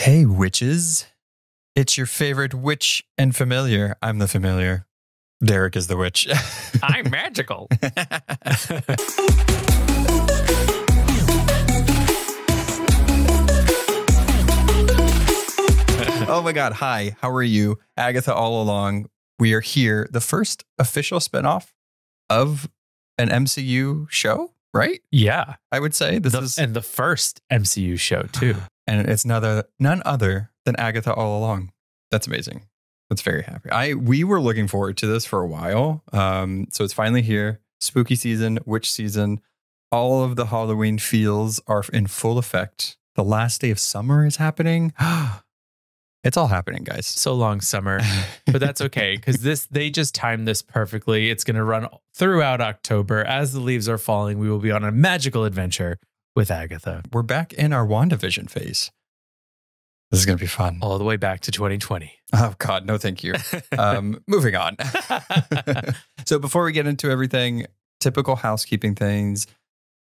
Hey, witches. It's your favorite witch and familiar. I'm the familiar. Derek is the witch. I'm magical. Oh my God. Hi, how are you? Agatha All Along. We are here. The first official spinoff of an MCU show, right? Yeah. I would say this is. And the first MCU show too. And it's none other than Agatha All Along. That's amazing. That's very happy. We were looking forward to this for a while. So it's finally here. Spooky season, witch season. All of the Halloween feels are in full effect. The last day of summer is happening. It's all happening, guys. So long, summer. But that's okay, because they just timed this perfectly. It's going to run throughout October. As the leaves are falling, we will be on a magical adventure with Agatha. We're back in our WandaVision phase. This is going to be fun. All the way back to 2020. Oh, God. No, thank you. Moving on. So before we get into everything, typical housekeeping things.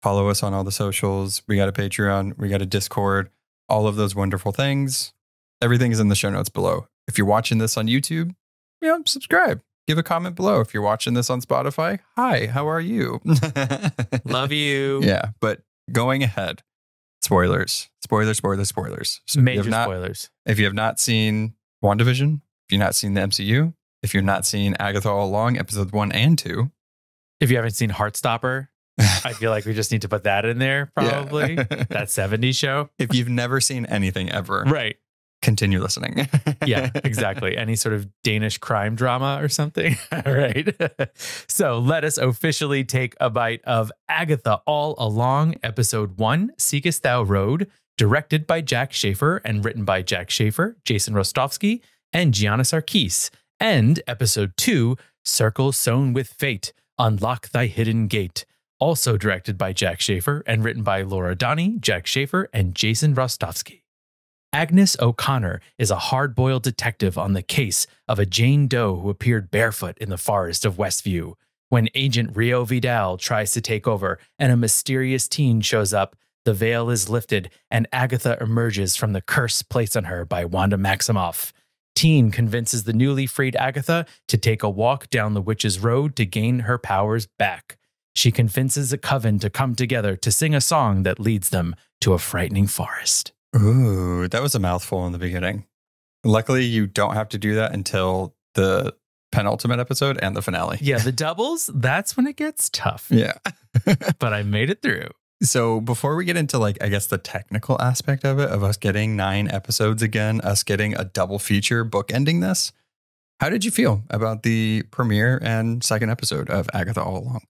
Follow us on all the socials. We got a Patreon. We got a Discord. All of those wonderful things. Everything is in the show notes below. If you're watching this on YouTube, yeah, subscribe. Give a comment below. If you're watching this on Spotify, hi, how are you? Love you. Yeah, but going ahead, spoilers. So major spoilers. If you have not seen WandaVision, if you've not seen the MCU, if you've not seen Agatha All Along, episodes 1 and 2. If you haven't seen Heartstopper, I feel like we just need to put that in there, probably. Yeah. That 70s show. If you've never seen anything ever. Right. Continue listening. Yeah, exactly. Any sort of Danish crime drama or something. All right. So let us officially take a bite of Agatha All Along, episode 1, Seekest Thou Road, directed by Jac Schaeffer and written by Jac Schaeffer, Jason Rostovsky, and Gianna Sarkis. And episode 2, Circle Sown with Fate, Unlock Thy Hidden Gate, also directed by Jac Schaeffer and written by Laura Donney, Jac Schaeffer, and Jason Rostovsky. Agnes O'Connor is a hard-boiled detective on the case of a Jane Doe who appeared barefoot in the forest of Westview. When Agent Rio Vidal tries to take over and a mysterious teen shows up, the veil is lifted and Agatha emerges from the curse placed on her by Wanda Maximoff. Teen convinces the newly freed Agatha to take a walk down the Witches' Road to gain her powers back. She convinces a coven to come together to sing a song that leads them to a frightening forest. Ooh, that was a mouthful in the beginning. Luckily, you don't have to do that until the penultimate episode and the finale. Yeah, the doubles, that's when it gets tough. Yeah. But I made it through. So before we get into, like, I guess the technical aspect of it, of us getting 9 episodes again, us getting a double feature bookending this, how did you feel about the premiere and second episode of Agatha All Along?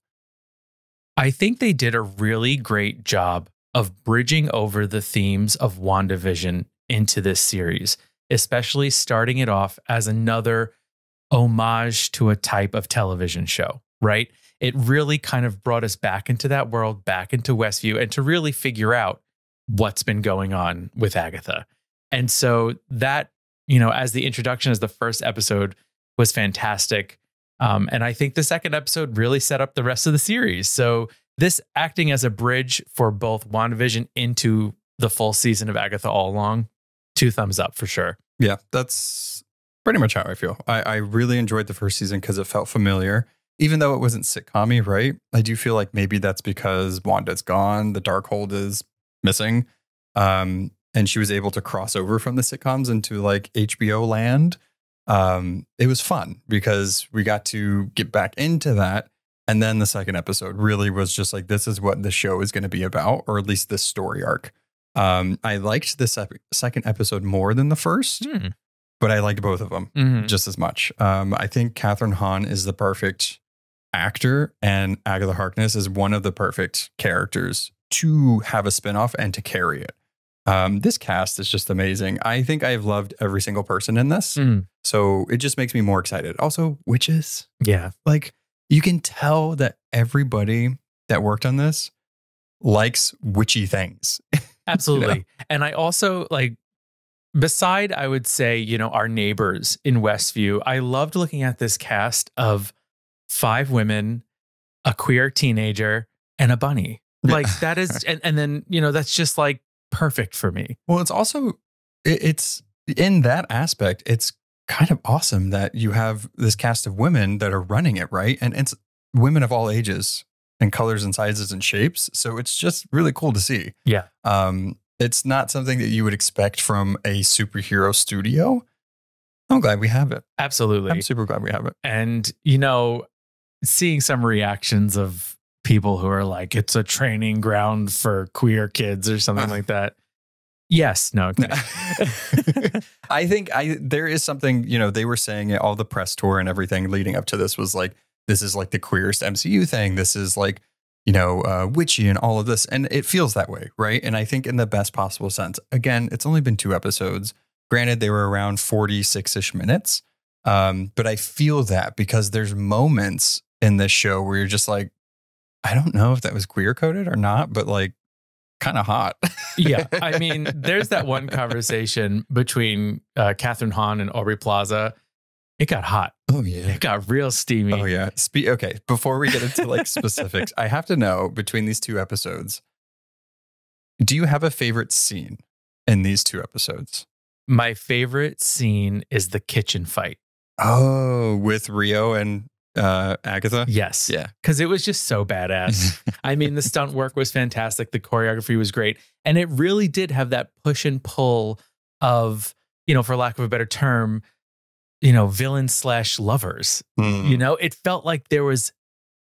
I think they did a really great job of bridging over the themes of WandaVision into this series, especially starting it off as another homage to a type of television show, right? It really kind of brought us back into that world, back into Westview, and to really figure out what's been going on with Agatha. And so that, you know, as the introduction, as the first episode was fantastic. And I think the second episode really set up the rest of the series. So this acting as a bridge for both WandaVision into the full season of Agatha All Along, 2 thumbs up for sure. Yeah, that's pretty much how I feel. I really enjoyed the first season because it felt familiar, even though it wasn't sitcom-y, right? I do feel like maybe that's because Wanda's gone, the Darkhold is missing, and she was able to cross over from the sitcoms into like HBO land. It was fun because we got to get back into that. And then the second episode really was just like, this is what the show is going to be about, or at least this story arc. I liked the second episode more than the first, but I liked both of them just as much. I think Kathryn Hahn is the perfect actor, and Agatha Harkness is one of the perfect characters to have a spinoff and to carry it. This cast is just amazing. I think I've loved every single person in this. So it just makes me more excited. Also, witches. Yeah. Like, you can tell that everybody that worked on this likes witchy things. Absolutely. You know? And I also, like, beside, I would say, you know, our neighbors in Westview, I loved looking at this cast of 5 women, a queer teenager, and a bunny. Like, that is, and then, you know, that's just like perfect for me. Well, it's also it's in that aspect, it's kind of awesome that you have this cast of women that are running it, right? And it's women of all ages and colors and sizes and shapes. So it's just really cool to see. Yeah. It's not something that you would expect from a superhero studio. I'm glad we have it. Absolutely. I'm super glad we have it. And, you know, seeing some reactions of people who are like, it's a training ground for queer kids or something like that. Yes. No. Okay. I think there is something, you know, they were saying it, all the press tour and everything leading up to this was like, this is like the queerest MCU thing. This is like, you know, witchy and all of this. And it feels that way. Right. And I think in the best possible sense, again, it's only been 2 episodes. Granted, they were around 46-ish minutes. But I feel that because there's moments in this show where you're just like, I don't know if that was queer coded or not, but like, kind of hot. Yeah. I mean, there's that one conversation between Catherine Hahn and Aubrey Plaza. It got hot. Oh, yeah. It got real steamy. Oh, yeah. Okay. Before we get into like specifics, I have to know between these 2 episodes, do you have a favorite scene in these 2 episodes? My favorite scene is the kitchen fight. Oh, with Rio and Agatha? Yes. Yeah. Because it was just so badass. I mean, the stunt work was fantastic. The choreography was great. And it really did have that push and pull of, you know, for lack of a better term, you know, villain/lovers. Mm. You know, it felt like there was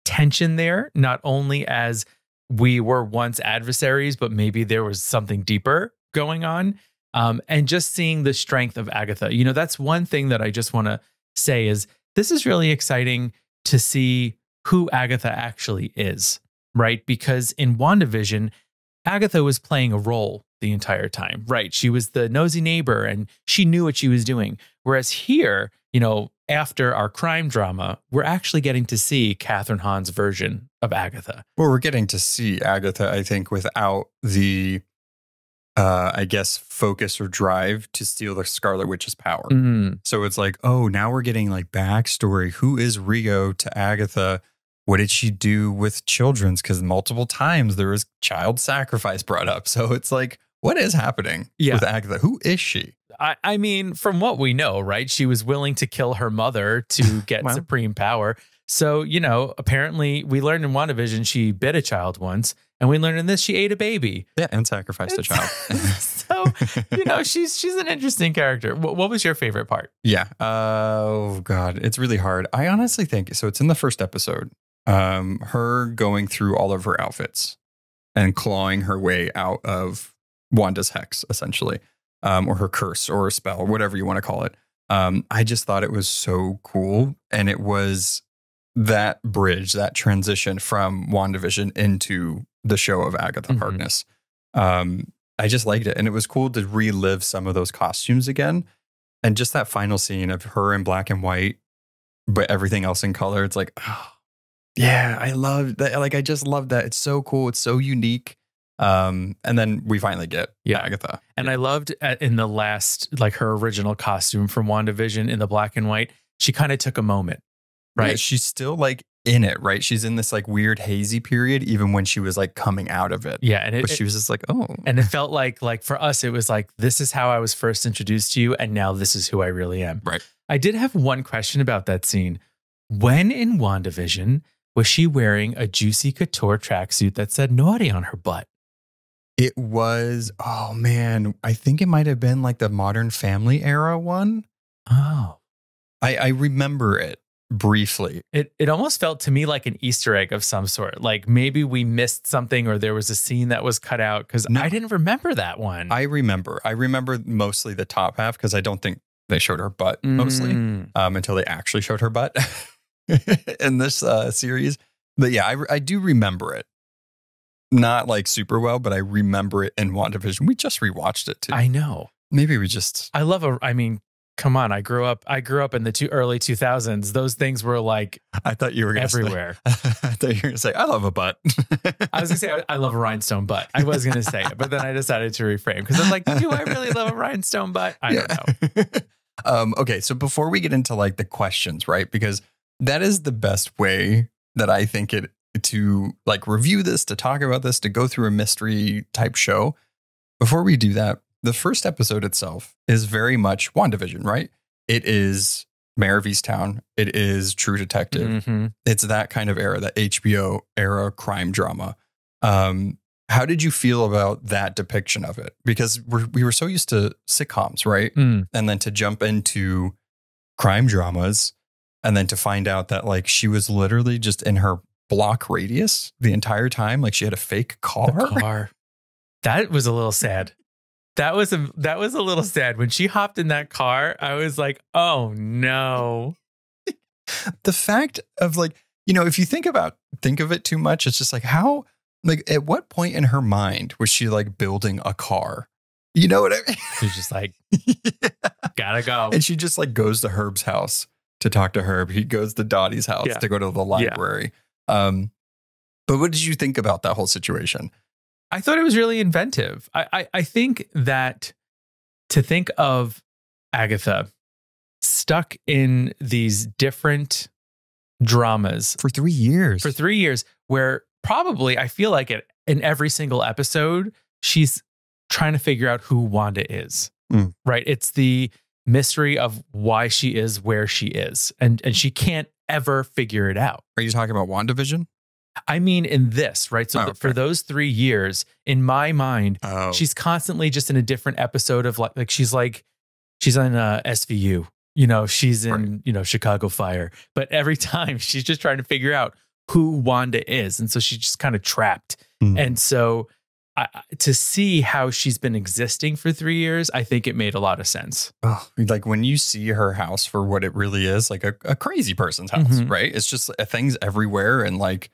tension there, not only as we were once adversaries, but maybe there was something deeper going on. And just seeing the strength of Agatha. You know, that's one thing that I just want to say is, this is really exciting to see who Agatha actually is, right? Because in WandaVision, Agatha was playing a role the entire time, right? She was the nosy neighbor and she knew what she was doing. Whereas here, you know, after our crime drama, we're actually getting to see Catherine Hahn's version of Agatha. Well, we're getting to see Agatha, I think, without the, I guess, focus or drive to steal the Scarlet Witch's power. Mm. So it's like, oh, now we're getting like backstory. Who is Rio to Agatha? What did she do with children's? Because multiple times there was child sacrifice brought up. So it's like, what is happening with Agatha? Who is she? I mean, from what we know, right? She was willing to kill her mother to get supreme power. So, you know, apparently we learned in WandaVision she bit a child once. And we learned in this, she ate a baby. Yeah, and sacrificed a child. So, you know, she's an interesting character. What was your favorite part? Yeah. Oh, God. It's really hard. I honestly think, so it's in the first episode, her going through all of her outfits and clawing her way out of Wanda's hex, essentially, or her curse or her spell, whatever you want to call it. I just thought it was so cool. And it was that bridge, that transition from WandaVision into the show of Agatha Harkness. I just liked it. And it was cool to relive some of those costumes again. And just that final scene of her in black and white, but everything else in color. It's like, oh, yeah, I love that. Like, I just love that. It's so cool. It's so unique. And then we finally get Agatha. And I loved in the last, like her original costume from WandaVision in the black and white, she kind of took a moment, right? Yeah, she's still like in it, right? She's in this like weird hazy period, even when she was like coming out of it. Yeah. And but she was just like, oh. And it felt like for us, it was like, this is how I was first introduced to you. And now this is who I really am. Right. I did have one question about that scene. When in WandaVision, was she wearing a Juicy Couture tracksuit that said naughty on her butt? It was, oh man, I think it might've been like the Modern Family era one. Oh, I remember it. Briefly, it almost felt to me like an Easter egg of some sort, like maybe we missed something or there was a scene that was cut out, because I didn't remember that one. I remember mostly the top half, because I don't think they showed her butt mostly until they actually showed her butt in this series. But yeah, I do remember it, not like super well, but I remember it in WandaVision. We just rewatched it too. I know, maybe we just, I mean come on, I grew up in the early 2000s. Those things were like, I thought you were gonna everywhere. Say, I thought you were going to say, I love a butt. I was going to say, I love a rhinestone butt. I was going to say it, but then I decided to reframe because I'm like, do I really love a rhinestone butt? I don't know. Okay, so before we get into like the questions, right? Because that is the best way that I think it to like review this, to talk about this, to go through a mystery type show. Before we do that, The first episode itself is very much WandaVision, right? It is Mayor of Easttown. It is True Detective. Mm-hmm. It's that kind of era, that HBO era crime drama. How did you feel about that depiction of it? Because we were so used to sitcoms, right? Mm. And then to jump into crime dramas and then to find out that like she was literally just in her block radius the entire time. Like she had a fake car. That was a little sad. That was a little sad. When she hopped in that car, I was like, oh no. The fact of like, you know, if you think of it too much, it's just like how, like at what point in her mind was she like building a car? You know what I mean? She's just like, yeah. Gotta go. And she just like goes to Herb's house to talk to Herb. He goes to Dottie's house to go to the library. Yeah. But what did you think about that whole situation? I thought it was really inventive. I think that to think of Agatha stuck in these different dramas for 3 years, where probably I feel like it in every single episode, she's trying to figure out who Wanda is, right? It's the mystery of why she is where she is, and she can't ever figure it out. Are you talking about WandaVision? I mean, in this, right? So for those 3 years, in my mind, she's constantly just in a different episode of like she's on SVU, you know, she's in, you know, Chicago Fire. But every time she's just trying to figure out who Wanda is. And so she's just kind of trapped. And so to see how she's been existing for 3 years, I think it made a lot of sense. Oh, like when you see her house for what it really is, like a crazy person's house, right? It's just things everywhere and like,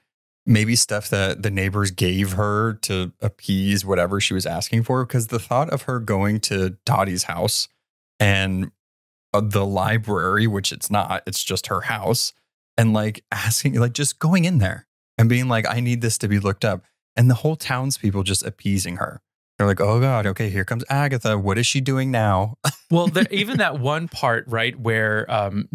maybe stuff that the neighbors gave her to appease whatever she was asking for. Because the thought of her going to Dottie's house and the library, which it's not, it's just her house, and like asking, like just going in there and being like, I need this to be looked up. And the whole townspeople just appeasing her. They're like, oh God, okay, here comes Agatha. What is she doing now? Well, there, even that one part, right, where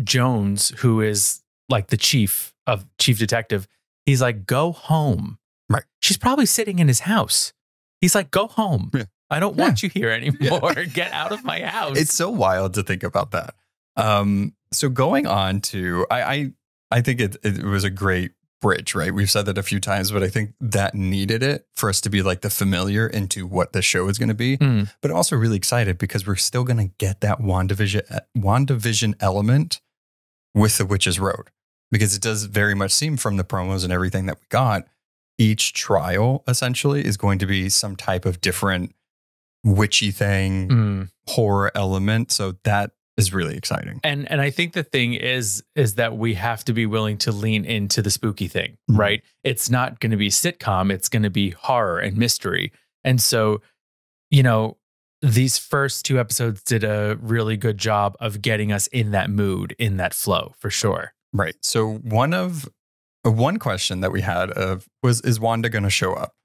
Jones, who is like the chief detective, he's like, go home. Right. She's probably sitting in his house. He's like, go home. Yeah. I don't want you here anymore. Yeah. Get out of my house. It's so wild to think about that. So going on to, I think it was a great bridge, right? We've said that a few times, but I think that needed it for us to be like the familiar into what the show is going to be, but also really excited because we're still going to get that WandaVision element with the Witches' Road. Because it does very much seem from the promos and everything that we got, each trial essentially is going to be some type of different witchy thing, horror element. So that is really exciting. And I think the thing is that we have to be willing to lean into the spooky thing, right? It's not going to be sitcom. It's going to be horror and mystery. And so, you know, these first two episodes did a really good job of getting us in that mood, in that flow for sure. Right. So one question that we had was, is Wanda going to show up?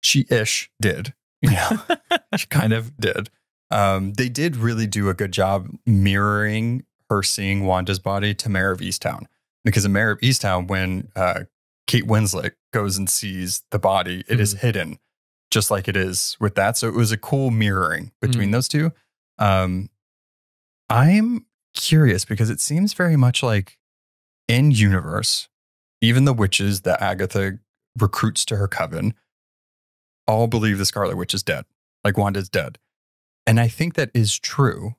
She-ish did. Yeah, she kind of did. They did really do a good job mirroring her seeing Wanda's body to Mayor of Easttown. Because in Mayor of Easttown, when Kate Winslet goes and sees the body, it is hidden, just like it is with that. So it was a cool mirroring between those two. I'm curious because it seems very much like in universe, even the witches that Agatha recruits to her coven all believe the Scarlet Witch is dead, like Wanda's dead. And I think that is true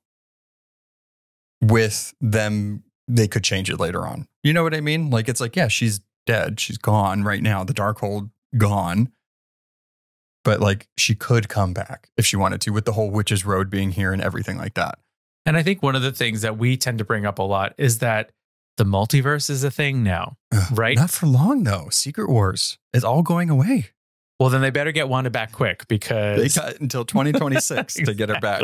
with them. They could change it later on. You know what I mean? Like, it's like, yeah, she's dead. She's gone right now. The Darkhold gone. But like, she could come back if she wanted to with the whole Witches' Road being here and everything like that. And I think one of the things that we tend to bring up a lot is that the multiverse is a thing now, right? Not for long, though. Secret Wars is all going away. Well, then they better get Wanda back quick because... They got until 2026 to get her back.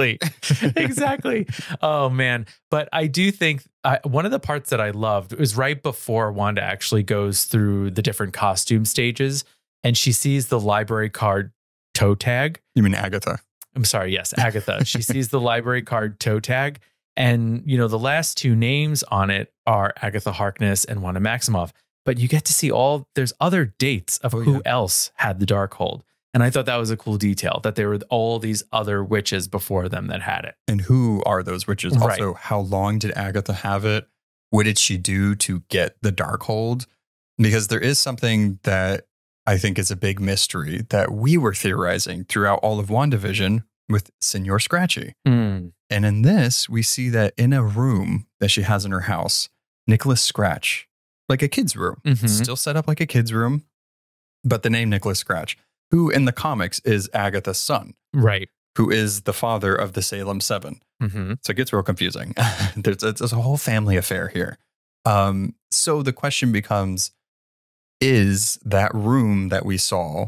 Exactly. Oh, man. But I do think one of the parts that I loved was right before Wanda actually goes through the different costume stages and she sees the library card toe tag. You mean Agatha? I'm sorry. Yes, Agatha. She sees the library card toe tag. And, you know, the last two names on it are Agatha Harkness and Wanda Maximoff. But you get to see there's other dates of who else had the Darkhold. And And I thought that was a cool detail, that there were all these other witches before them that had it. And who are those witches? Right. Also, how long did Agatha have it? What did she do to get the Darkhold? Because there is something that I think is a big mystery that we were theorizing throughout all of WandaVision with Senor Scratchy. Mm. And in this, we see that in a room that she has in her house, Nicholas Scratch, like a kid's room, still set up like a kid's room, but the name Nicholas Scratch, who in the comics is Agatha's son, right? Who is the father of the Salem Seven. So it gets real confusing. there's a whole family affair here. So the question becomes, is that room that we saw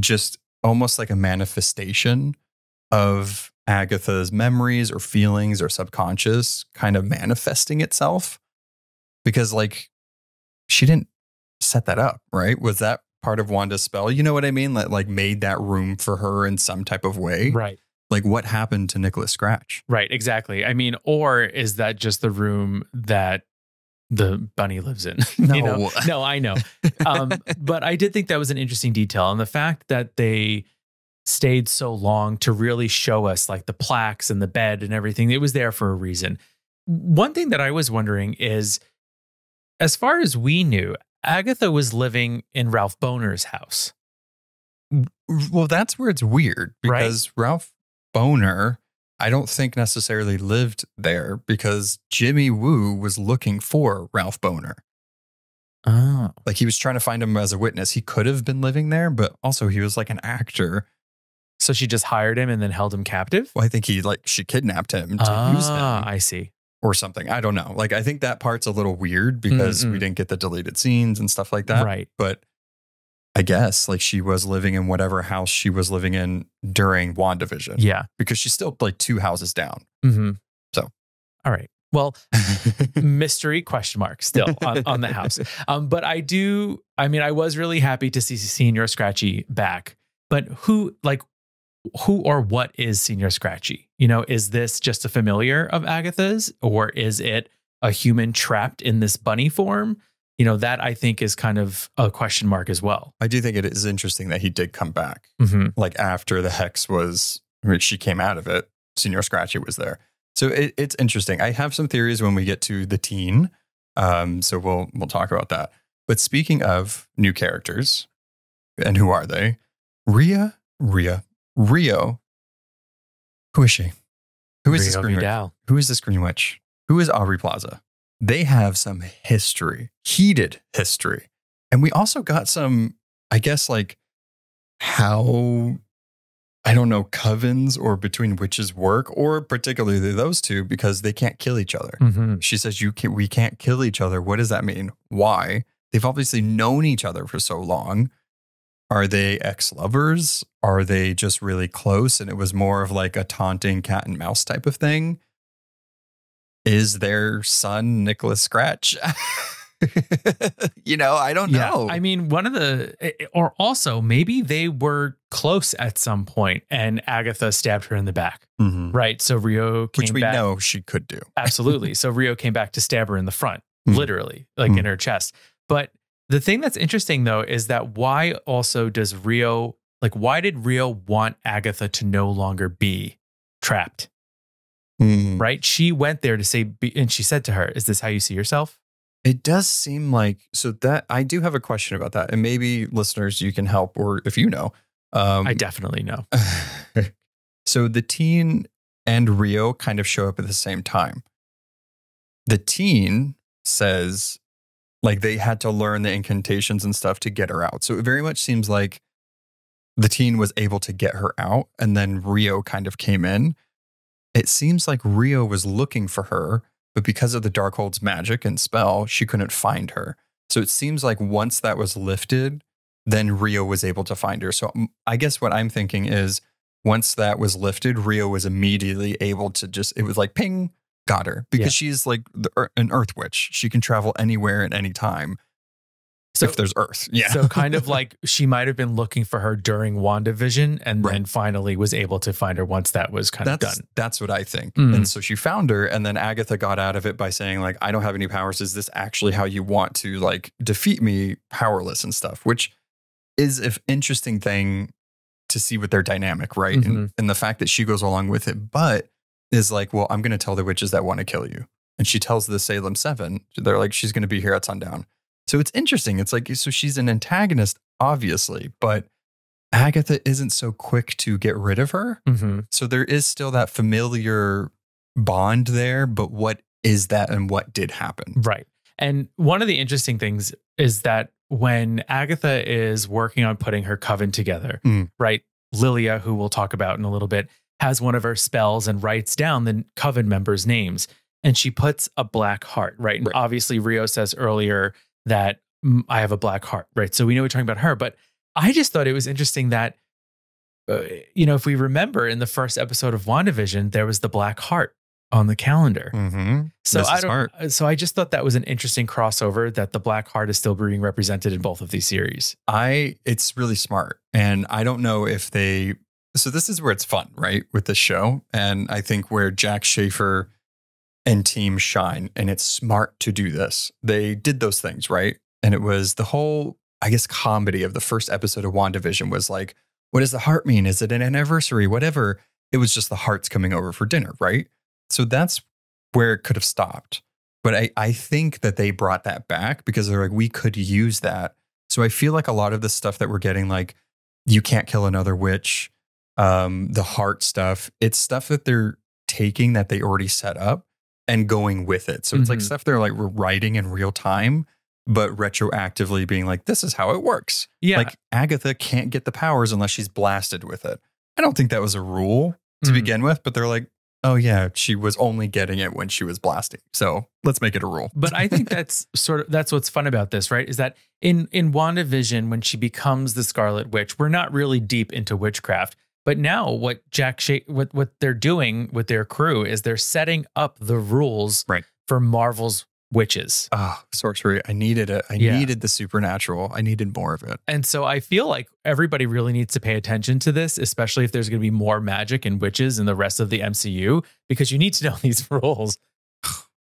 just almost like a manifestation of Agatha's memories or feelings or subconscious kind of manifesting itself? Because like, she didn't set that up, right? Was that part of Wanda's spell? You know what I mean? That like made that room for her in some type of way. Right. Like what happened to Nicholas Scratch? Right, exactly. I mean, or is that just the room that the bunny lives in? No, you know? No, I know. But I did think that was an interesting detail. And the fact that they stayed so long to really show us like the plaques and the bed and everything, it was there for a reason. One thing that I was wondering is, as far as we knew, Agatha was living in Ralph Boner's house. Well, that's where it's weird, because Ralph Boner, I don't think necessarily lived there, because Jimmy Woo was looking for Ralph Boner. Oh. Like he was trying to find him as a witness. He could have been living there, but also he was like an actor. So she just hired him and then held him captive? Well, I think he she kidnapped him to use him. I see. Or something. I don't know. Like, I think that part's a little weird because we didn't get the deleted scenes and stuff like that. Right. But I guess like she was living in whatever house she was living in during WandaVision. Yeah. Because she's still like two houses down. So. All right. Well, mystery question mark still on the house. But I do. I mean, I was really happy to see Senor Scratchy back. But who or what is Senor Scratchy? You know, is this just a familiar of Agatha's, or is it a human trapped in this bunny form? You know, that I think is kind of a question mark as well. I do think it is interesting that he did come back. Like after the hex was, she came out of it, Senor Scratchy was there. So it's interesting. I have some theories when we get to the teen. So we'll talk about that. But speaking of new characters, and who are they? Rio, who is she? Who is this Green Witch? Who is this Green Witch? Who is Aubrey Plaza? They have some history, heated history. And we also got some, I guess, like how, I don't know, covens or between witches work, or particularly those two, because they can't kill each other. She says, we can't kill each other. What does that mean? Why? They've obviously known each other for so long. Are they ex-lovers? Are they just really close? And it was more of like a taunting cat and mouse type of thing. Is their son Nicholas Scratch? You know, I don't know. I mean, or also maybe they were close at some point and Agatha stabbed her in the back. Right. So Rio came back. Which we know she could do. Absolutely. So Rio came back to stab her in the front, literally, like in her chest. But the thing that's interesting, though, is that why also does Rio, why did Rio want Agatha to no longer be trapped? Right? She went there to say, and she said to her, is this how you see yourself? It does seem like, so that, I do have a question about that. And maybe listeners, you can help, or if you know. I definitely know. So the teen and Rio kind of show up at the same time. The teen says, like they had to learn the incantations and stuff to get her out. So it very much seems like the teen was able to get her out, and then Rio kind of came in. It seems like Rio was looking for her, but because of the Darkhold's magic and spell, she couldn't find her. So it seems like once that was lifted, then Rio was able to find her. So I guess what I'm thinking is once that was lifted, Rio was immediately able to just, it was like ping, got her, because she's like an earth witch. She can travel anywhere at any time. So if there's earth. So kind of like she might have been looking for her during WandaVision and then finally was able to find her once that was kind of done. That's what I think. And so she found her, and then Agatha got out of it by saying like, I don't have any powers. Is this actually how you want to like defeat me powerless and stuff? Which is an interesting thing to see with their dynamic, right? Mm-hmm. And the fact that she goes along with it, but is like, well, I'm going to tell the witches that want to kill you. And she tells the Salem Seven, they're like, she's going to be here at sundown. So it's interesting. It's like, so she's an antagonist, obviously, but Agatha isn't so quick to get rid of her. Mm-hmm. So there is still that familiar bond there, but what is that and what did happen? Right. And one of the interesting things is that when Agatha is working on putting her coven together, right? Lilia, who we'll talk about in a little bit, has one of her spells and writes down the coven members' names. And she puts a black heart, right? And obviously Rio says earlier that I have a black heart, right? So we know we're talking about her, but I just thought it was interesting that, you know, if we remember in the first episode of WandaVision, there was the black heart on the calendar. Mm-hmm. So I just thought that was an interesting crossover, that the black heart is still being represented in both of these series. It's really smart. And I don't know if they, so this is where it's fun, right? With this show. And I think where Jac Schaeffer and team shine, and it's smart to do this. They did those things, right? And it was the whole, I guess, comedy of the first episode of WandaVision was like, what does the heart mean? Is it an anniversary? Whatever. It was just the hearts coming over for dinner, right? So that's where it could have stopped. But I think that they brought that back because they're like, we could use that. So I feel like a lot of the stuff that we're getting, like, you can't kill another witch, the heart stuff, it's stuff that they're taking that they already set up and going with it. So it's like stuff they're like writing in real time, but retroactively being like, this is how it works. Yeah. Like Agatha can't get the powers unless she's blasted with it. I don't think that was a rule to begin with, but they're like, oh yeah, she was only getting it when she was blasting. So let's make it a rule. But I think that's sort of, that's what's fun about this, right? Is that in WandaVision, when she becomes the Scarlet Witch, we're not really deep into witchcraft. But now what what they're doing with their crew is they're setting up the rules for Marvel's witches. Oh, sorcery. I needed it. I needed the supernatural. I needed more of it. And so I feel like everybody really needs to pay attention to this, especially if there's going to be more magic and witches in the rest of the MCU, because you need to know these rules.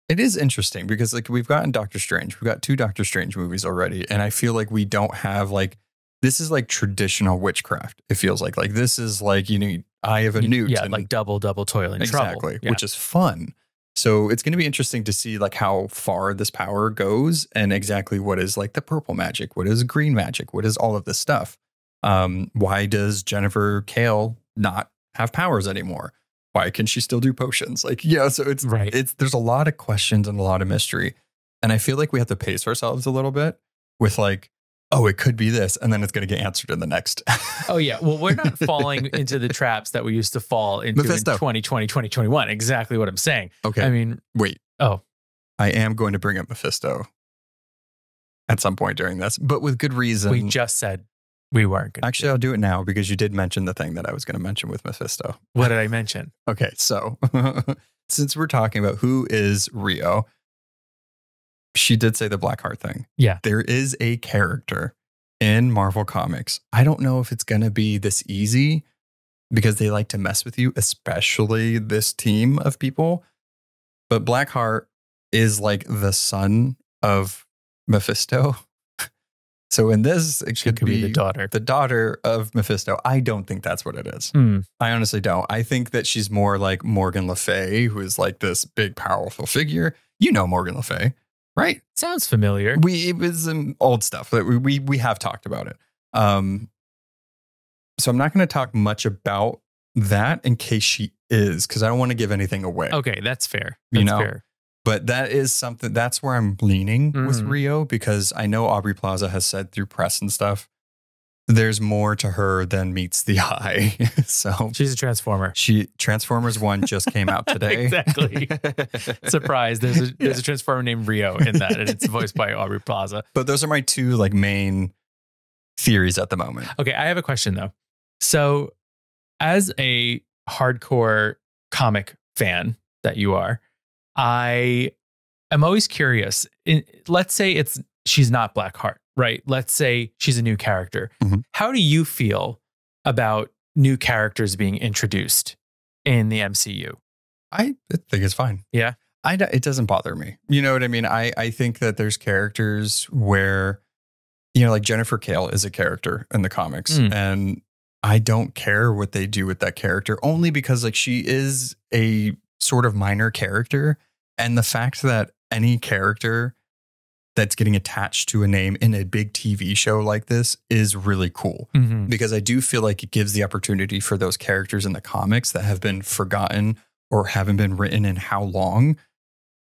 It is interesting because, like, we've gotten Doctor Strange. We've got 2 Doctor Strange movies already. And I feel like we don't have, like, this is like traditional witchcraft. It feels like this is like, you need eye of a newt. Yeah, and like double toil and trouble. Exactly, yeah. Which is fun. So it's going to be interesting to see like how far this power goes and exactly what is like the purple magic, what is green magic, what is all of this stuff. Why does Jennifer Kale not have powers anymore? Why can she still do potions? Like, yeah, so it's right. There's a lot of questions and a lot of mystery. And I feel like we have to pace ourselves a little bit with like, oh, it could be this. And then it's going to get answered in the next. Oh, yeah. Well, we're not falling into the traps that we used to fall into Mephisto in 2020, 2021. Exactly what I'm saying. Okay. I mean, wait. Oh, I am going to bring up Mephisto at some point during this, but with good reason. We just said we weren't going to. Actually, I'll do it now because you did mention the thing that I was going to mention with Mephisto. What did I mention? Okay. So since we're talking about who is Rio, she did say the Blackheart thing. Yeah. There is a character in Marvel Comics. I don't know if it's going to be this easy because they like to mess with you, especially this team of people. But Blackheart is like the son of Mephisto. So in this, it could be the daughter of Mephisto. I don't think that's what it is. I honestly don't. I think that she's more like Morgan Le Fay, who is like this big, powerful figure. You know Morgan Le Fay. Right. Sounds familiar. It was some old stuff that we have talked about it. So I'm not going to talk much about that in case she is, because I don't want to give anything away. Okay, that's fair. That's fair. But that is something, that's where I'm leaning with Rio, because I know Aubrey Plaza has said through press and stuff, there's more to her than meets the eye. So she's a transformer. Transformers 1 just came out today. Exactly. Surprise. There's a transformer named Rio in that, and it's voiced by Aubrey Plaza. But those are my 2 like main theories at the moment. Okay, I have a question though. So as a hardcore comic fan that you are, I am always curious. Let's say she's not Blackheart. Right. Let's say she's a new character. How do you feel about new characters being introduced in the MCU? I think it's fine. Yeah. It doesn't bother me. You know what I mean? I think that there's characters where, you know, like Jennifer Kale is a character in the comics and I don't care what they do with that character, only because like she is a sort of minor character. And the fact that any character that's getting attached to a name in a big TV show like this is really cool, mm-hmm. because I do feel like it gives the opportunity for those characters in the comics that have been forgotten or haven't been written in how long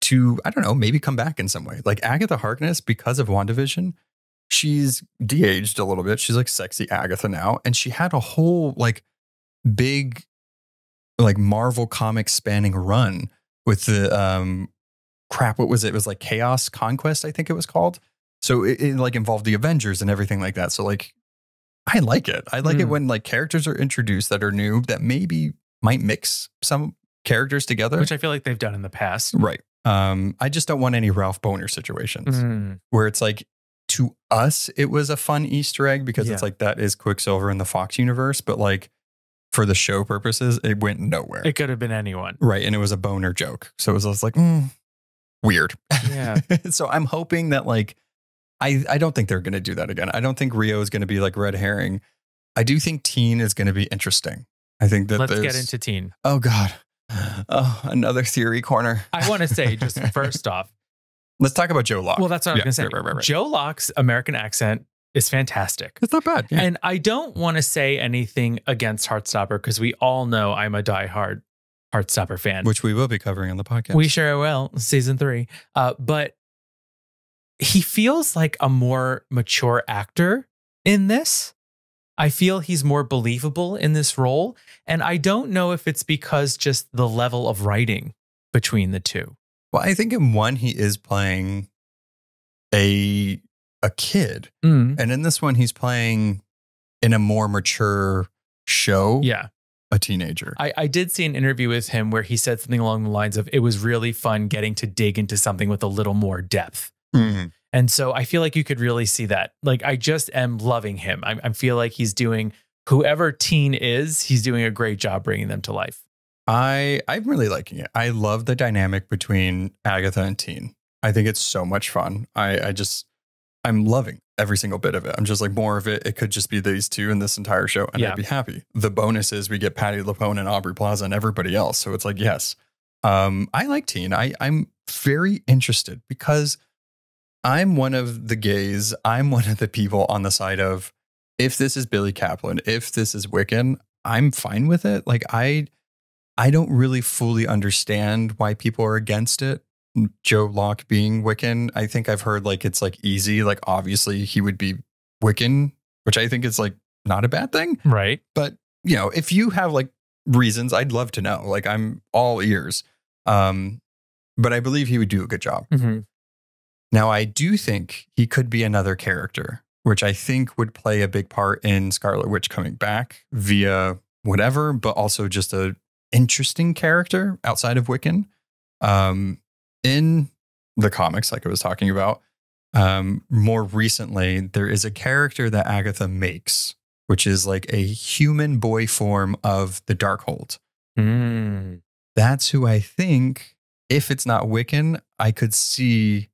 to, I don't know, maybe come back in some way. Like Agatha Harkness, because of WandaVision, she's de-aged a little bit. She's like sexy Agatha now. And she had a whole like big, like Marvel comic spanning run with the, crap, what was it? It was like Chaos Conquest, I think it was called. So it like involved the Avengers and everything like that. So like, I like it. I like it when like characters are introduced that are new that maybe might mix some characters together. Which I feel like they've done in the past. Right. I just don't want any Ralph Boner situations where it's like, to us, it was a fun Easter egg because it's like that is Quicksilver in the Fox universe. But like for the show purposes, it went nowhere. It could have been anyone. Right. And it was a Boner joke. So it was just like, weird. Yeah. So I'm hoping that like, I don't think they're going to do that again. I don't think Rio is going to be like red herring. I do think Teen is going to be interesting. I think that let's get into Teen. Oh, God. Oh, another theory corner. I want to say just first off. Let's talk about Joe Locke. Well, that's what I was going to say. Right. Joe Locke's American accent is fantastic. It's not bad. Yeah. And I don't want to say anything against Heartstopper because we all know I'm a diehard Heartstopper fan. Which we will be covering on the podcast. We sure will. Season 3. But he feels like a more mature actor in this. I feel he's more believable in this role. And I don't know if it's because just the level of writing between the two. Well, I think in one, he is playing a kid. And in this one, he's playing in a more mature show. Yeah. A teenager. I did see an interview with him where he said something along the lines of, it was really fun getting to dig into something with a little more depth. And so I feel like you could really see that. Like, I just am loving him. I feel like he's doing, whoever Teen is, he's doing a great job bringing them to life. I'm really liking it. I love the dynamic between Agatha and Teen. I think it's so much fun. I'm loving every single bit of it. I'm just like, more of it. It could just be these two in this entire show and I'd be happy. The bonus is we get Patti LuPone and Aubrey Plaza and everybody else. So it's like, yes. I like Teen. I'm very interested because I'm one of the gays. I'm one of the people on the side of, if this is Billy Kaplan, if this is Wiccan, I'm fine with it. Like I don't really fully understand why people are against it. Joe Locke being Wiccan. I think I've heard like it's like easy. Like obviously he would be Wiccan, which I think is like not a bad thing. Right. But you know, if you have like reasons, I'd love to know. Like I'm all ears. But I believe he would do a good job. Now I do think he could be another character, which I think would play a big part in Scarlet Witch coming back via whatever, but also just a interesting character outside of Wiccan. In the comics, like I was talking about, more recently, there is a character that Agatha makes, which is like a human boy form of the Darkhold. That's who I think, if it's not Wiccan, I could see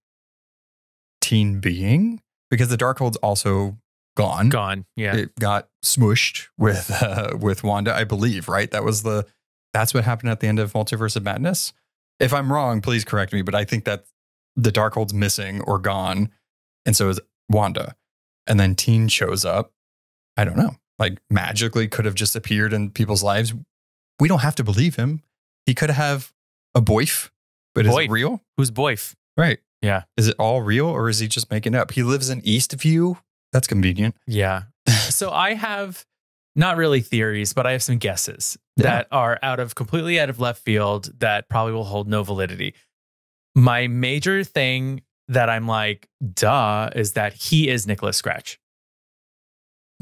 Teen being, because the Darkhold's also gone. Yeah. It got smooshed with Wanda, I believe, right? That was the... That's what happened at the end of Multiverse of Madness. If I'm wrong, please correct me, but I think that the Darkhold's missing or gone, and so is Wanda. And then Teen shows up. I don't know. Like, magically could have just appeared in people's lives. We don't have to believe him. He could have a boyf, but boyf. Is it real? Who's boyf? Right. Yeah. Is it all real, or is he just making up? He lives in Eastview. That's convenient. Yeah. So I have... Not really theories, but I have some guesses that are completely out of left field that probably will hold no validity. My major thing that I'm like, duh, is that he is Nicholas Scratch.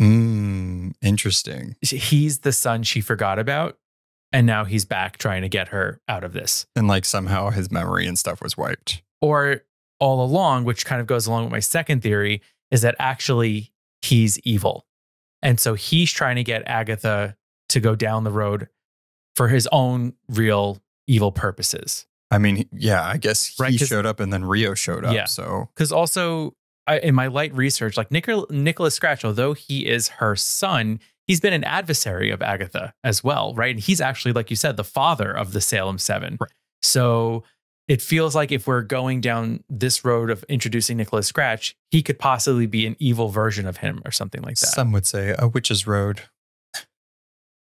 Interesting. He's the son she forgot about, and now he's back trying to get her out of this. And like somehow his memory and stuff was wiped. Or all along, which kind of goes along with my second theory, is that actually he's evil. And so he's trying to get Agatha to go down the road for his own real evil purposes. I mean, yeah, I guess he showed up and then Rio showed up. Yeah. So, because also in my light research, like Nicholas Scratch, although he is her son, he's been an adversary of Agatha as well, right? And he's actually, like you said, the father of the Salem Seven. Right. So it feels like if we're going down this road of introducing Nicholas Scratch, he could possibly be an evil version of him or something like that. Some would say a witch's road.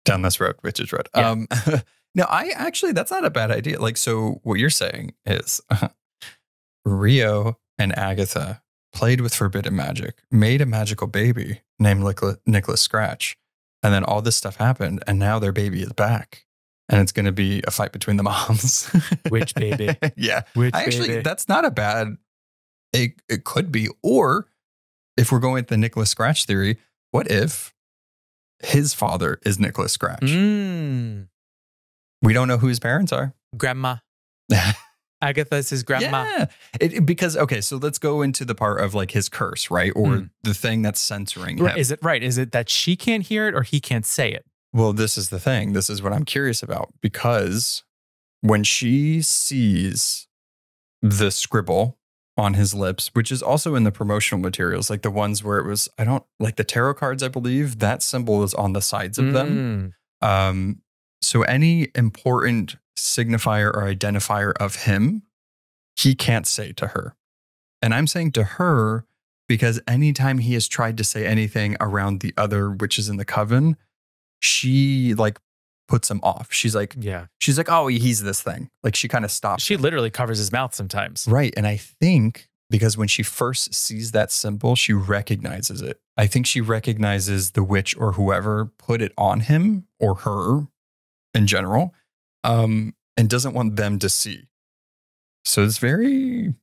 Down this road, witch's road. Yeah. No, I actually, that's not a bad idea. Like, so what you're saying is Rio and Agatha played with forbidden magic, made a magical baby named Nicholas Scratch. And then all this stuff happened. And now their baby is back. And it's going to be a fight between the moms. Witch baby. Yeah. Witch actually, baby. That's not a bad... It could be. Or if we're going with the Nicholas Scratch theory, what if his father is Nicholas Scratch? Mm. We don't know who his parents are. Grandma. Agatha's his grandma. Yeah. Because, okay, so let's go into the part of like his curse, right? Or the thing that's censoring him. Is it right? Is it that she can't hear it or he can't say it? Well, this is the thing. This is what I'm curious about, because when she sees the scribble on his lips, which is also in the promotional materials, like the ones where it was, I don't like the tarot cards, I believe that symbol is on the sides of them. So any important signifier or identifier of him, he can't say to her. And I'm saying to her because anytime he has tried to say anything around the other witches in the coven, she like puts him off. She's like, yeah, she's like, oh, he's this thing. Like she kind of stops. She literally covers his mouth sometimes. Right. And I think because when she first sees that symbol, she recognizes it. I think she recognizes the witch or whoever put it on him or her in general, and doesn't want them to see. So it's very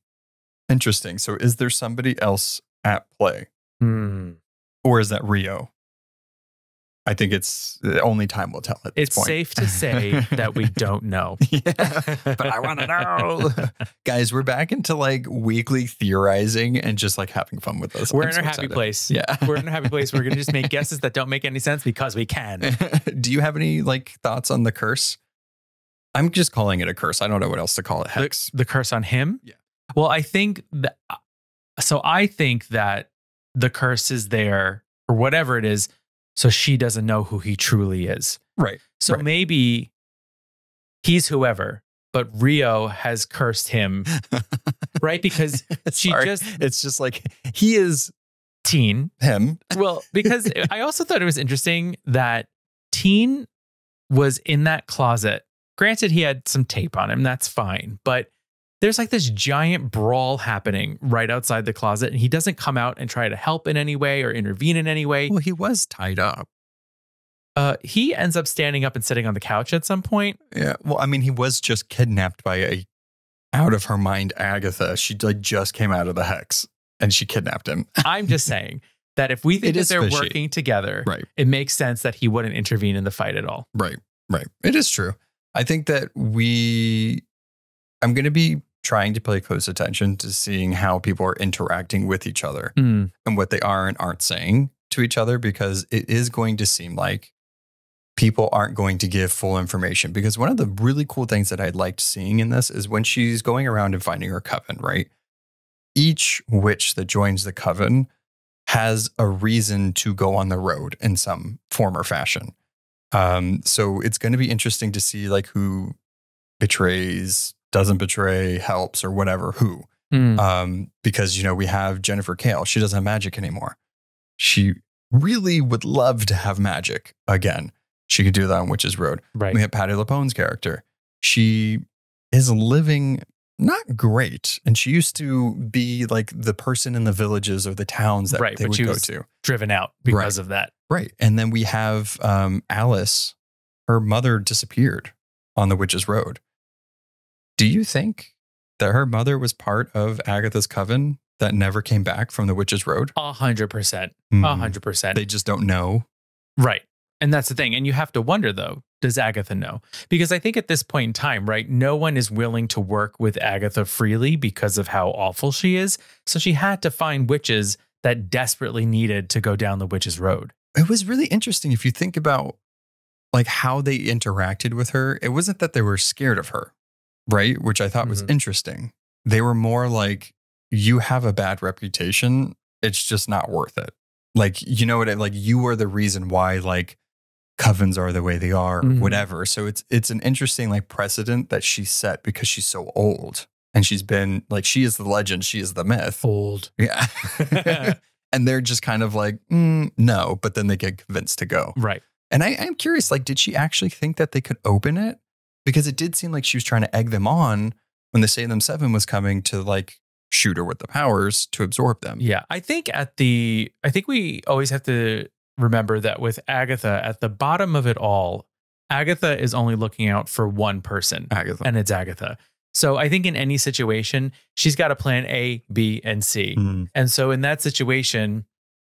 interesting. So is there somebody else at play? Or is that Rio? I think it's only time will tell at this point. It's safe to say that we don't know. Yeah, but I want to know. Guys, we're back into like weekly theorizing and just like having fun with us. We're in a happy place. Yeah. We're in a happy place. We're going to just make guesses that don't make any sense because we can. Do you have any like thoughts on the curse? I'm just calling it a curse. I don't know what else to call it. Hex. The curse on him? Yeah. Well, I think that, so I think that the curse is there or whatever it is. So she doesn't know who he truly is. Right. So maybe he's whoever, but Rio has cursed him. Right? Because she just... It's just like, he is... Teen. Him. Well, because I also thought it was interesting that Teen was in that closet. Granted, he had some tape on him. That's fine. But there's like this giant brawl happening right outside the closet, and he doesn't come out and try to help in any way or intervene in any way. Well, he was tied up. He ends up standing up and sitting on the couch at some point. Yeah. Well, I mean, he was just kidnapped by a out of her mind Agatha. She like just came out of the hex and she kidnapped him. I'm just saying that if we think that they're fishy. Working together, right. It makes sense that he wouldn't intervene in the fight at all. Right. Right. It is true. I think that I'm going to be trying to pay close attention to seeing how people are interacting with each other and what they are and aren't saying to each other, because it is going to seem like people aren't going to give full information. Because one of the really cool things that I liked seeing in this is when she's going around and finding her coven, right? Each witch that joins the coven has a reason to go on the road in some form or fashion. So it's going to be interesting to see like who betrays, doesn't betray, helps, or whatever, who. Because, you know, we have Jennifer Kale. She doesn't have magic anymore. She really would love to have magic again. She could do that on Witches' Road. Right. We have Patti LuPone's character. She is living not great. And she used to be like the person in the villages or the towns that they would go to. Driven out because of that. Right. And then we have Alice. Her mother disappeared on the Witches' Road. Do you think that her mother was part of Agatha's coven that never came back from the Witches' Road? 100%. 100%. They just don't know. Right. And that's the thing. And you have to wonder, though, does Agatha know? Because I think at this point in time, right, no one is willing to work with Agatha freely because of how awful she is. So she had to find witches that desperately needed to go down the Witches' Road. It was really interesting if you think about like how they interacted with her. It wasn't that they were scared of her. Right, which I thought was interesting. They were more like, you have a bad reputation. It's just not worth it. like, you know what I, like, you are the reason why, like, covens are the way they are, mm-hmm. whatever. So it's an interesting, like, precedent that she set because she's so old and she's been, like, she is the legend. She is the myth. Old. Yeah. And they're just kind of like, no, but then they get convinced to go. Right. And I'm curious, like, did she actually think that they could open it? Because it did seem like she was trying to egg them on when the Salem Seven was coming to, like, shoot her with the powers to absorb them. Yeah. I think we always have to remember that with Agatha, at the bottom of it all, Agatha is only looking out for one person, and it's Agatha. So I think in any situation, she's got a plan A, B, and C. Mm. And so in that situation,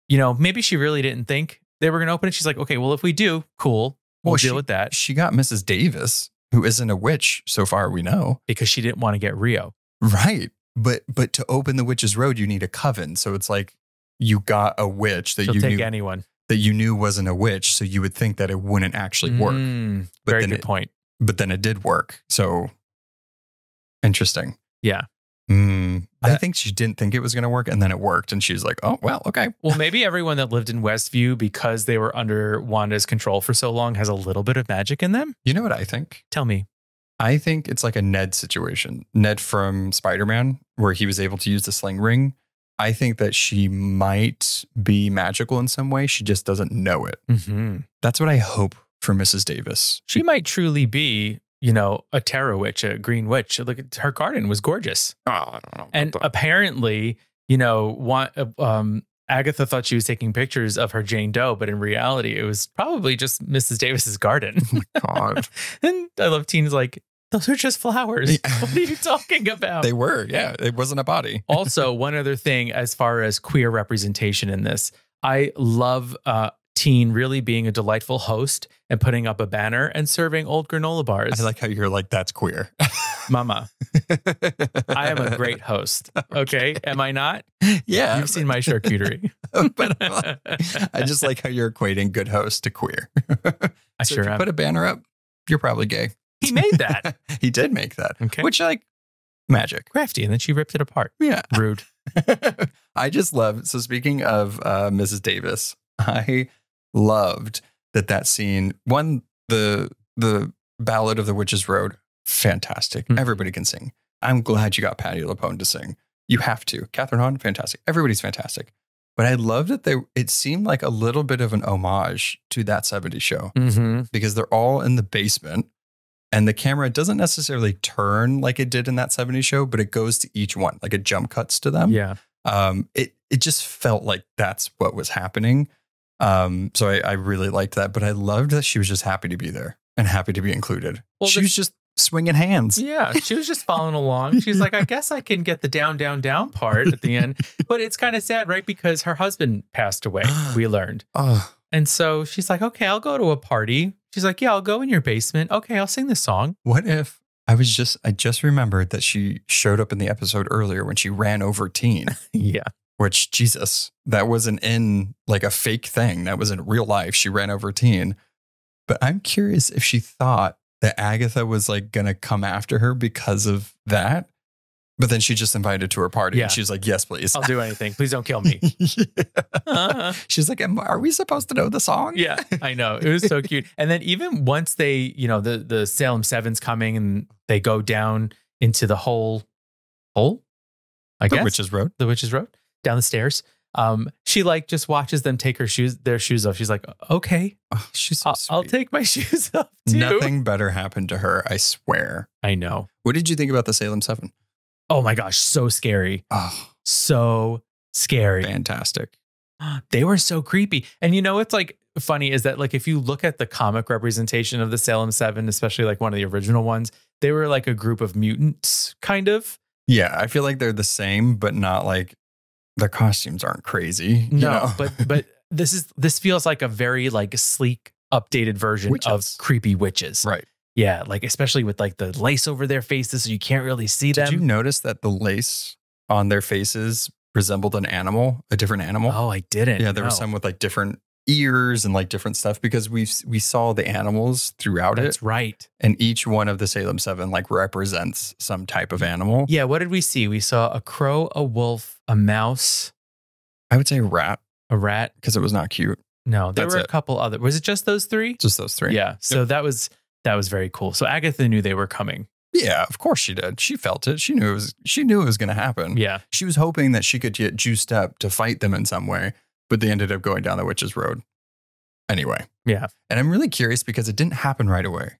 you know, maybe she really didn't think they were going to open it. She's like, okay, well, if we do, cool. We'll deal with that. She got Mrs. Davis, who isn't a witch so far we know. Because she didn't want to get Rio. Right. But to open the Witches' Road, you need a coven. So it's like you got a witch that you knew wasn't a witch. So you would think that it wouldn't actually work. But very good point. But then it did work. So interesting. Yeah. I think she didn't think it was going to work, and then it worked, and she's like, oh, well, okay. Well, maybe everyone that lived in Westview, because they were under Wanda's control for so long, has a little bit of magic in them. You know what I think? Tell me. I think it's like a Ned situation. Ned from Spider-Man, where he was able to use the sling ring. I think that she might be magical in some way. She just doesn't know it. Mm-hmm. That's what I hope for Mrs. Davis. She might truly be, you know, a tarot witch, a green witch. Look, her garden was gorgeous. Oh, I don't know. And apparently, you know, Agatha thought she was taking pictures of her Jane Doe, but in reality, it was probably just Mrs. Davis's garden. Oh my God. And I love teens like, those are just flowers. Yeah. What are you talking about? They were. Yeah. It wasn't a body. Also, one other thing as far as queer representation in this, I love Teen really being a delightful host and putting up a banner and serving old granola bars. I like how you're like, that's queer. Mama, I am a great host. Okay. Am I not? Yeah. You've seen my charcuterie. But I just like how you're equating good host to queer. I so sure am. Put a banner up, you're probably gay. He made that. He did make that. Okay. Which, like, magic. Crafty. And then she ripped it apart. Yeah. Rude. I just love. So speaking of Mrs. Davis, I loved that scene. One, the ballad of the Witches' Road. Fantastic. Mm-hmm. Everybody can sing. I'm glad you got Patti LuPone to sing. You have to. Catherine Hahn, fantastic. Everybody's fantastic. But I love that it seemed like a little bit of an homage to That 70s Show. Mm-hmm. Because they're all in the basement. And the camera doesn't necessarily turn like it did in That 70s Show, but it goes to each one, like it jump cuts to them. Yeah. It just felt like that's what was happening. So I really liked that, but I loved that she was just happy to be there and happy to be included. Well, she was just swinging hands. Yeah. She was just following along. She's like, I guess I can get the down, down, down part at the end, but it's kind of sad, right? Because her husband passed away, we learned. Oh. And so she's like, okay, I'll go to a party. She's like, yeah, I'll go in your basement. Okay, I'll sing this song. What if I just remembered that she showed up in the episode earlier when she ran over Teen. Yeah. Which, Jesus, that wasn't in like a fake thing. That was in real life. She ran over Teen. But I'm curious if she thought that Agatha was like going to come after her because of that. But then she just invited to her party. Yeah. And she's like, yes, please. I'll do anything. Please don't kill me. Yeah. She's like, are we supposed to know the song? Yeah, I know. It was so cute. And then even once they, you know, the Salem Seven's coming and they go down into the hole, I guess. Witches' Road. The Witches' Road. Down the stairs. She like just watches them take their shoes off. She's like, okay, she's so I'll take my shoes off too. Nothing better happened to her. I swear. I know. What did you think about the Salem Seven? Oh my gosh, so scary. Oh, so scary. Fantastic. They were so creepy. And you know, what's like funny is that like, if you look at the comic representation of the Salem Seven, especially like one of the original ones, they were like a group of mutants kind of. Yeah. I feel like they're the same, but not like their costumes aren't crazy. No, you know? but this feels like a very like sleek updated version of creepy witches. Right. Yeah, like especially with like the lace over their faces, so you can't really see them. Did you notice that the lace on their faces resembled an animal, a different animal? Oh, I didn't. Yeah, there were some with like different ears and like different stuff because we saw the animals throughout. That's it. That's right. And each one of the Salem Seven like represents some type of animal. Yeah, what did we see? We saw a crow, a wolf, a mouse. I would say a rat. a rat because it was not cute. No, there were a couple other. Was it just those three? Just those three. Yeah. So that was very cool. So Agatha knew they were coming. Yeah, of course she did. She felt it. She knew it was going to happen. Yeah. She was hoping that she could get juiced up to fight them in some way, but they ended up going down the Witches' Road anyway. Yeah. And I'm really curious because it didn't happen right away.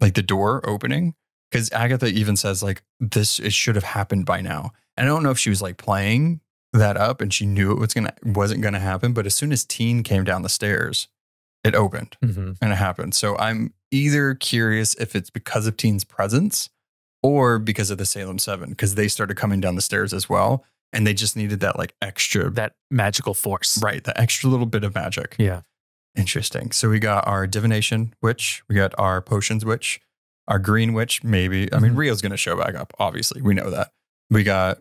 Like the door opening, because Agatha even says like it should have happened by now. And I don't know if she was like playing that up and she knew it was wasn't going to happen, but as soon as Teen came down the stairs, it opened and it happened. So I'm either curious if it's because of Teen's presence or because of the Salem Seven, because they started coming down the stairs as well. And they just needed that like extra, that magical force, right? The extra little bit of magic. Yeah. Interesting. So we got our divination witch, we got our potions witch, our green witch. Maybe, I mean, Rio's going to show back up. Obviously we know that. We got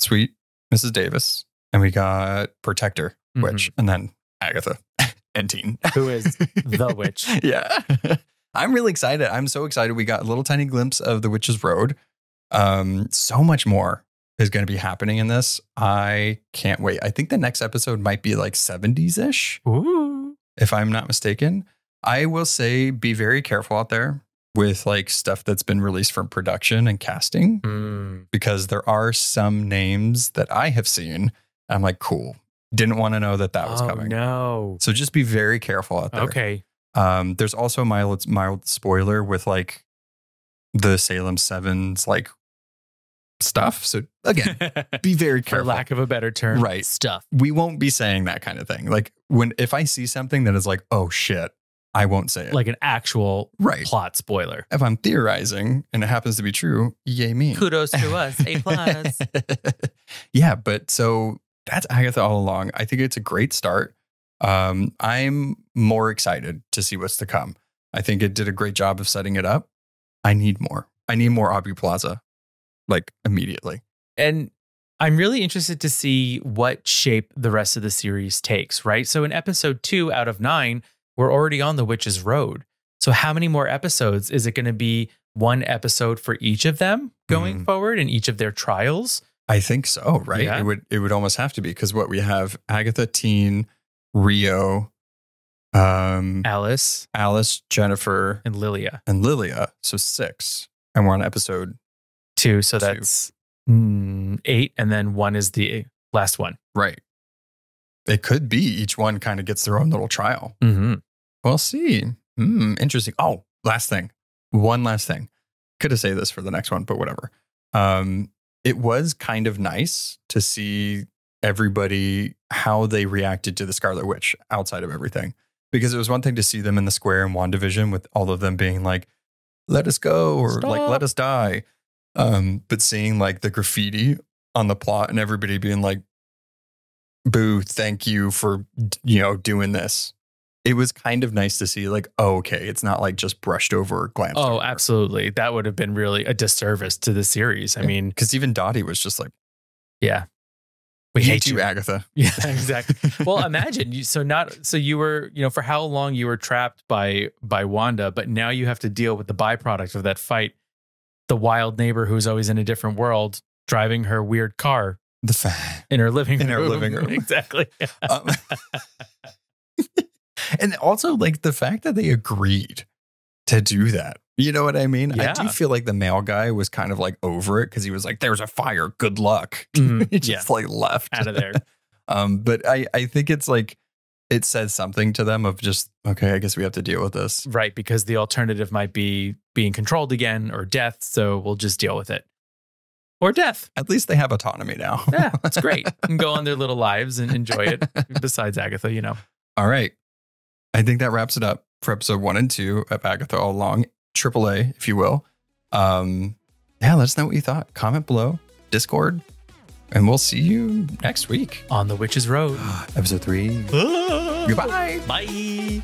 sweet Mrs. Davis and we got protector witch and then Agatha and Teen, who is the witch. Yeah. I'm really excited. I'm so excited. We got a little tiny glimpse of the Witches' Road. So much more is going to be happening in this. I can't wait. I think the next episode might be like 70s-ish. Ooh. If I'm not mistaken. I will say be very careful out there with like stuff that's been released from production and casting, because there are some names that I have seen. I'm like, cool. Didn't want to know that that was coming. No. So just be very careful out there. Okay. There's also a mild spoiler with like the Salem Seven's like stuff. So again, be very careful. For lack of a better term. Right. Stuff. We won't be saying that kind of thing. Like if I see something that is like, oh shit, I won't say it. Like an actual plot spoiler. If I'm theorizing and it happens to be true, yay me. Kudos to us. A+. Yeah. But so that's Agatha All Along. I think it's a great start. I'm more excited to see what's to come. I think it did a great job of setting it up. I need more. I need more Aubrey Plaza, like immediately. And I'm really interested to see what shape the rest of the series takes, right? So in episode 2 out of 9, we're already on the Witches' Road. So how many more episodes? Is it going to be one episode for each of them going forward in each of their trials? I think so, right? Yeah. It would almost have to be, because what we have, Agatha, Teen, Rio, Alice, Jennifer, and Lilia. So 6, and we're on episode 2. So that's 8, and then 1 is the last one, right? It could be each one kind of gets their own little trial. We'll see. Interesting. Oh, last thing. One last thing. Could have saved this for the next one, but whatever. It was kind of nice to see everybody, how they reacted to the Scarlet Witch outside of everything. Because it was one thing to see them in the square in WandaVision with all of them being like, let us go, or stop, like, let us die. But seeing like the graffiti on the plot and everybody being like, boo, thank you for, you know, doing this. It was kind of nice to see like, oh, okay, it's not like just brushed over or glanced over. Oh, absolutely. That would have been really a disservice to the series. I mean, because even Dottie was just like, yeah. We hate you, Agatha. Yeah, exactly. Well, imagine you. So you were, you know, for how long you were trapped by Wanda, but now you have to deal with the byproduct of that fight. The wild neighbor who's always in a different world, driving her weird car in her living room. Exactly. And also like the fact that they agreed to do that. You know what I mean? Yeah. I do feel like the male guy was kind of like over it, because he was like, there's a fire. Good luck. He just like left out of there. But I think it's like it says something to them of just, OK, I guess we have to deal with this. Right. Because the alternative might be being controlled again or death. So we'll just deal with it. Or death. At least they have autonomy now. Yeah, that's great. And go on their little lives and enjoy it. Besides Agatha, you know. All right. I think that wraps it up for episode 1 and 2 of Agatha All Along. AAA, if you will. Yeah, let us know what you thought. Comment below, Discord, and we'll see you next week on the Witches' Road, episode 3. Goodbye. Bye.